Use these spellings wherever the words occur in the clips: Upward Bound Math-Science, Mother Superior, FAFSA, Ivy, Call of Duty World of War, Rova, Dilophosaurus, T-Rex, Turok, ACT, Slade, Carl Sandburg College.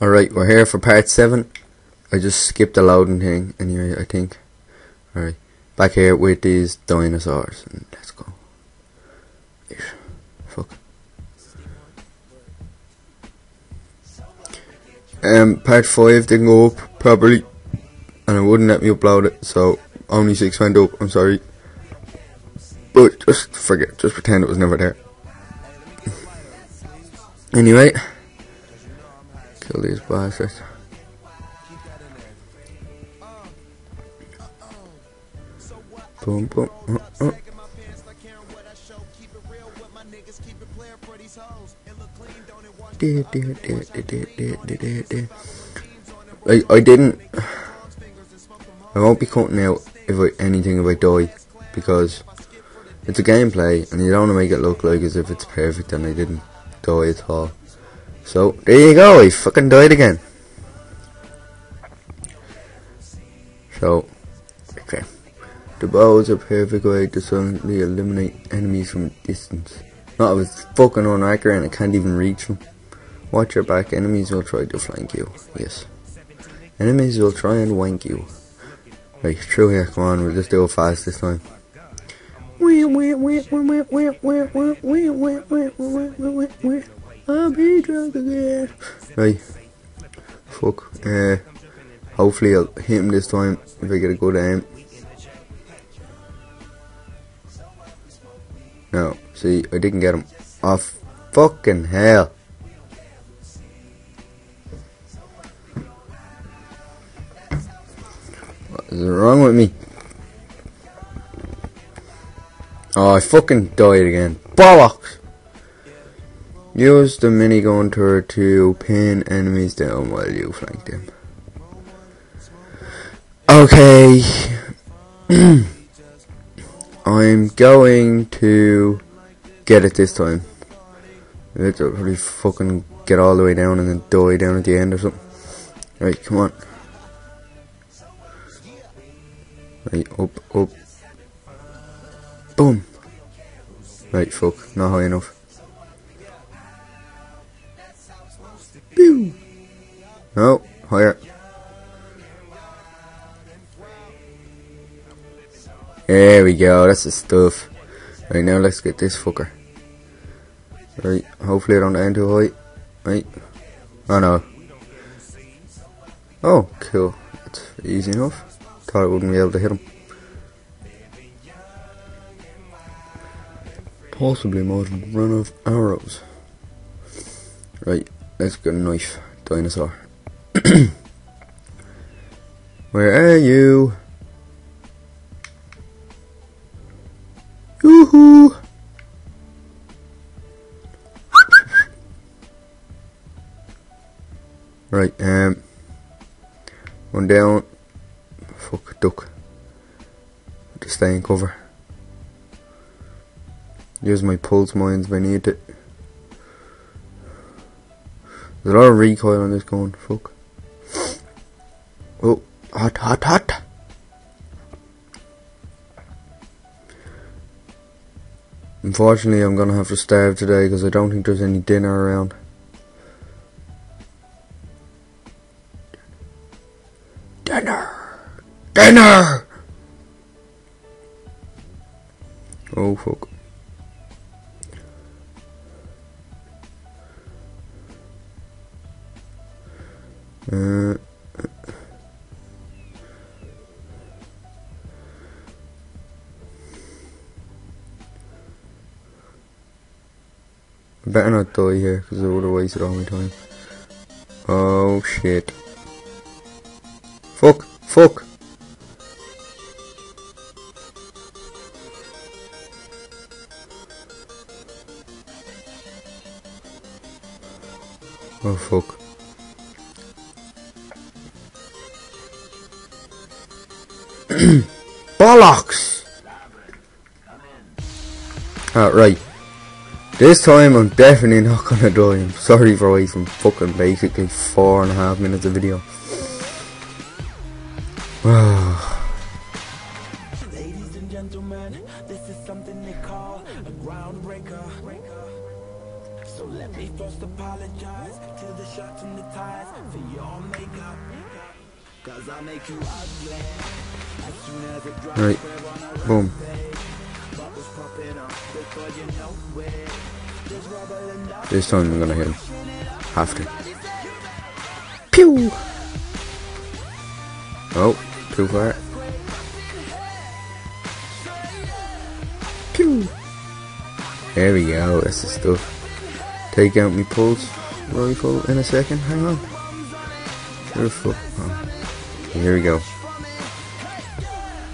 Alright, we're here for part 7. I just skipped the loading thing anyway, I think. Alright, back here with these dinosaurs. And let's go. Fuck. Part 5 didn't go up properly, and it wouldn't let me upload it, so only 6 went up. I'm sorry. But just forget, just pretend it was never there. Anyway, kill these bastards. Boom, boom. I won't be cutting out anything if I die, because it's a gameplay and you don't want to make it look like as if it's perfect and I didn't die at all. So there you go, I fucking died again. So okay, the bows are perfect way to suddenly eliminate enemies from distance. Not if it's fucking unaccurate and I can't even reach them. Watch your back, enemies will try to flank you. Yes, enemies will try and wank you. Right, through here, come on, we'll just do it fast this time. I'll be drunk again. Right. Fuck. Hopefully I'll hit him this time if I get a good aim. No, see, I didn't get him. Oh, fucking hell. What is wrong with me? Oh, I fucking died again. Bollocks! Use the minigun turret to pin enemies down while you flank them. Okay. I'm going to get it this time. Let's really fucking get all the way down and then die down at the end or something. Right, come on. Right, up, up. Boom. Right, fuck, not high enough. Pew. No, higher. There we go, that's the stuff. Right, now let's get this fucker. Right, hopefully I don't end too high. Right. Oh no. Oh, cool. That's easy enough. Thought I wouldn't be able to hit him. Possibly more than run of arrows. Right, let's get a knife. Dinosaur. Where are you? Yoo-hoo! Right, one down. Fuck, duck. Just stay in cover. Use my pulse mines if I need it. There's a lot of recoil on this gun, fuck. Oh, hot, hot, hot. Unfortunately, I'm gonna have to starve today because I don't think there's any dinner around. Dinner! Dinner! Oh, fuck. I better not die here because I would have wasted all my time. Oh shit. Fuck, fuck. Oh fuck. Bollocks! Right. This time I'm definitely not gonna die. I'm sorry for wasting fucking basically 4.5 minutes of video. Ladies and gentlemen, this is something they call a groundbreaker. So let me first apologize to the shirt from the tires for your makeup. Cause I'll make you ugly. As soon as it drops, right. Boom. Bubbles popping up before you know where. This time I'm gonna hit him. Have to. Pew! Oh, too far. Pew! There we go, that's the stuff. Take out me pulse rifle in a second, hang on. Where the fuck? Oh. Here we go.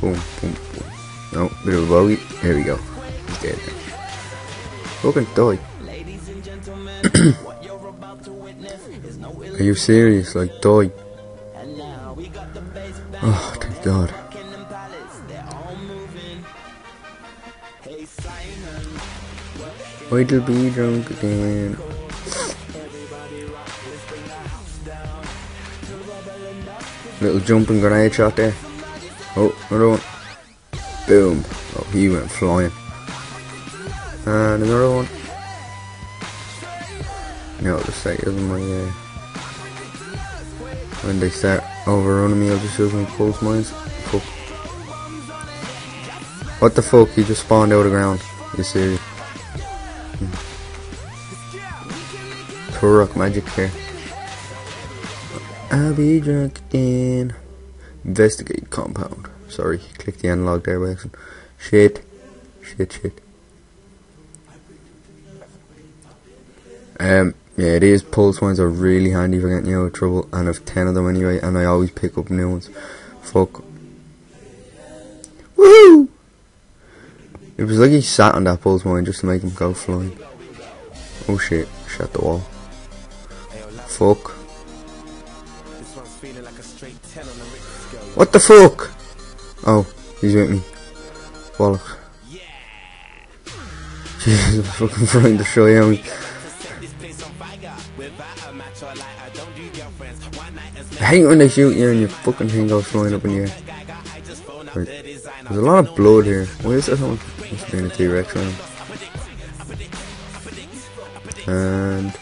Boom, boom, boom. No, bit of a bogey. Here we go. He's dead now. Fucking die. Are you serious? Like, die. Oh, thank God. It'll be drunk again. Little jumping grenade shot there. Oh, another one. Boom. Oh, he went flying. And another one. You know what to say, isn't my when they start overrunning me, I'll just use my pulse mines. Fuck. What the fuck? He just spawned out of the ground. You serious? Turok magic here. I'll be drunk in. Investigate compound. Sorry, click the analog there by accident. Shit. Shit, shit. Yeah, these pulse ones are really handy for getting you out of trouble, and I've 10 of them anyway, and I always pick up new ones. Fuck. Woohoo! It was like he sat on that pulse mine just to make him go flying. Oh shit, shut the wall. Fuck. What the fuck? Oh, he's with me. Bollocks. Jesus, I'm fucking trying to show you how. I hate when they shoot you and your fucking thing goes flying up in the air. Like, there's a lot of blood here. Why is there someone? Must be in a T-Rex round. And,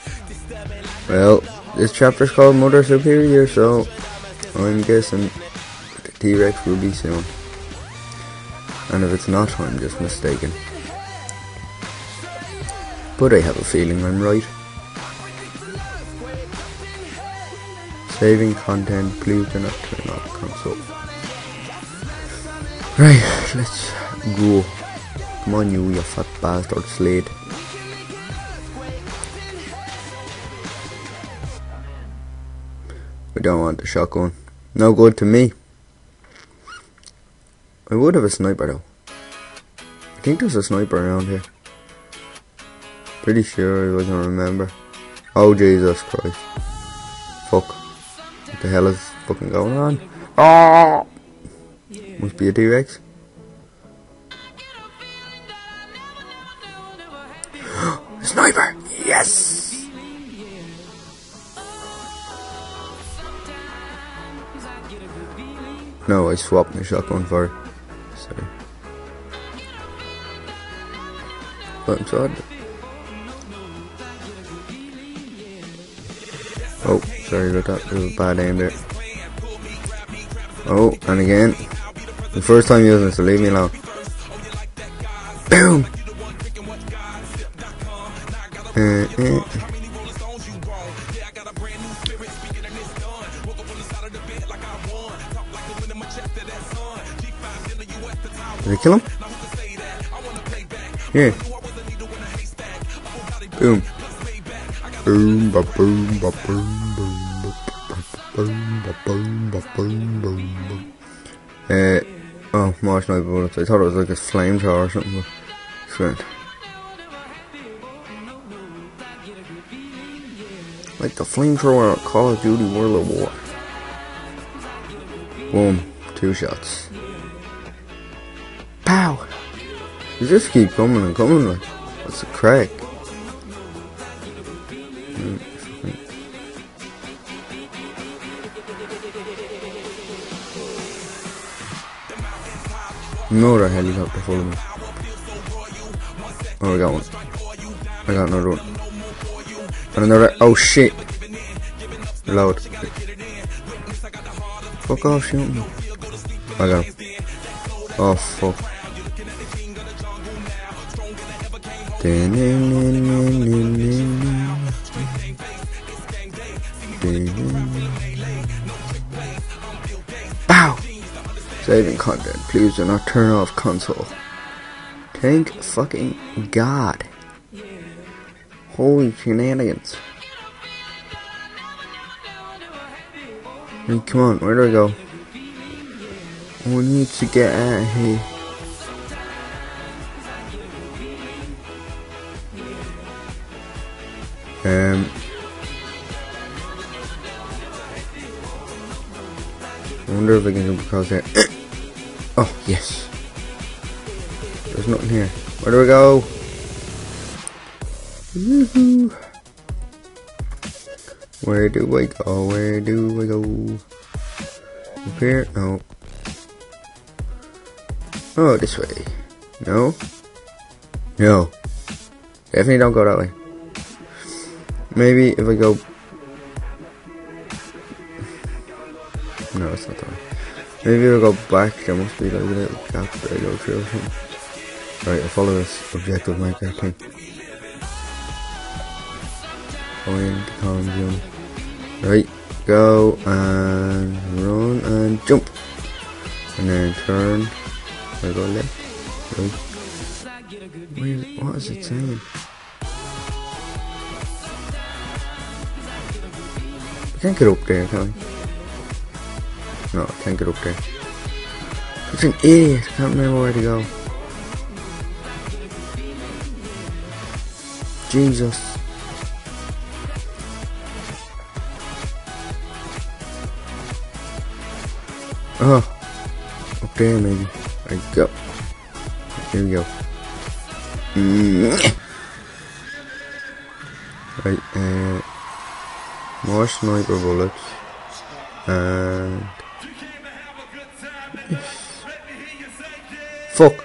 well, this chapter's called Mother Superior, so I'm guessing the T-Rex will be soon. And if it's not, I'm just mistaken. But I have a feeling I'm right. Saving content, please do not turn off console. Right, let's go. Come on you fat bastard slade. We don't want the shotgun. No good to me. I would have a sniper though. I think there's a sniper around here. Pretty sure I wasn't remember. Oh Jesus Christ. Fuck. What the hell is fucking going on? Oh! Must be a T-Rex. Sniper! Yes! No, I swapped my shotgun for it. Sorry. But I'm sorry. Oh, sorry about that, there was a bad aim there. Oh, and again. The first time using this, so leave me alone. Boom! Did I kill him? Yeah. Boom. Boom, ba boom, ba boom, boom, boom, ba boom, ba boom, boom, boom. Oh, Marsh Knight bullets. I thought it was like a flamethrower or something, but it's grand. Like the flamethrower at Call of Duty World of War. Boom, 2 shots. Pow! You just keep coming and coming, like, what's the crack? Another helicopter following me. Oh, I got one. I got another one. And another. Oh shit! Load. Fuck off, shoot me. I got him. Oh, fuck. Bow! Saving content. Please do not turn off console. Thank fucking God. Holy shenanigans. Hey, come on, where do I go? We need to get out of here. I wonder if I can jump across there. Oh, yes. There's nothing here. Where do we go? Woohoo! Where do I go? Where do I go? Up here? No. Oh, this way. No? No. Definitely don't go that way. Maybe if I go... No, it's not that way. Maybe if I go back, there must be like a little gap that I go through. Alright, I'll follow this objective Minecraft thing. Go in, come, jump. Right, go and run and jump. And then turn. I go left, right. What is it saying? I can't get up there, can I? No, I can't get up there. It's an idiot, I can't remember where to go. Jesus. Oh, up there maybe. There we go. Here we go. Right, more sniper bullets. And... Fuck!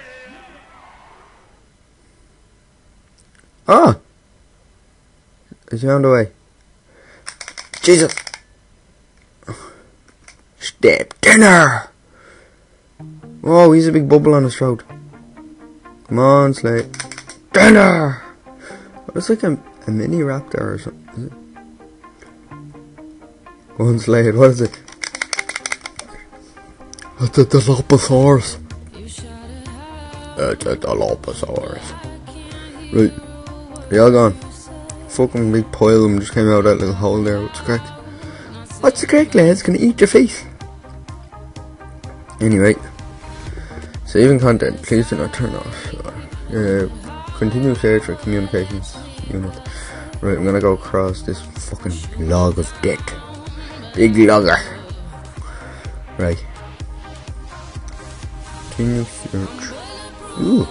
Ah! I found a way. Jesus! Step dinner! Whoa, he's a big bubble on his throat. Come on, Slay. Dinner! Oh, it's like a mini raptor or something, is it? Go on, Slay, what is it? It's a Dilophosaurus. It's a Dilophosaurus. Right. They all gone. Fucking big pile of them just came out of that little hole there. What's the crack? What's the crack, lads? Gonna eat your face. Anyway. Saving content, please do not turn off. Continue search for communications unit. Right, I'm gonna go across this fucking log of dick. Big logger. Right. Continue search. Ooh,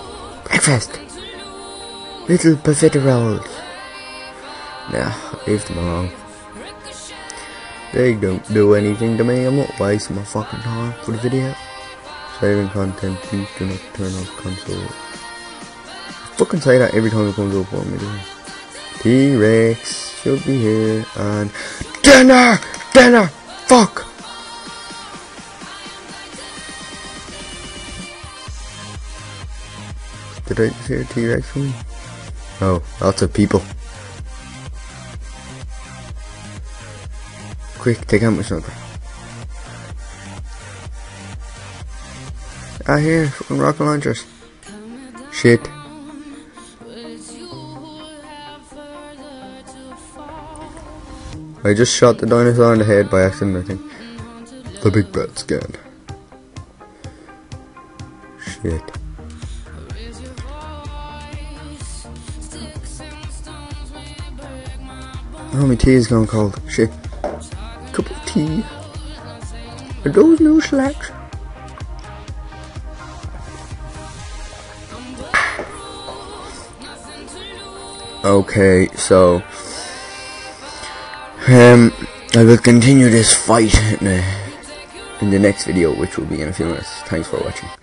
breakfast. Little buffet rolls. Nah, leave them alone. They don't do anything to me. I'm not wasting my fucking time for the video. Saving content, please do not turn off console. I fucking say that every time it comes up for me. T-Rex should be here and dinner! Dinner! Fuck! Did I just hear T-Rex for me? Oh, lots of people. Quick, take out my sniper. I hear fucking rocket launchers. Shit. I just shot the dinosaur in the head by accident, I think. The big bat's gone. Shit. Oh, my tea is gone cold. Shit. Cup of tea. Are those new slacks? Okay, so I will continue this fight in the next video, which will be in a few minutes. Thanks for watching.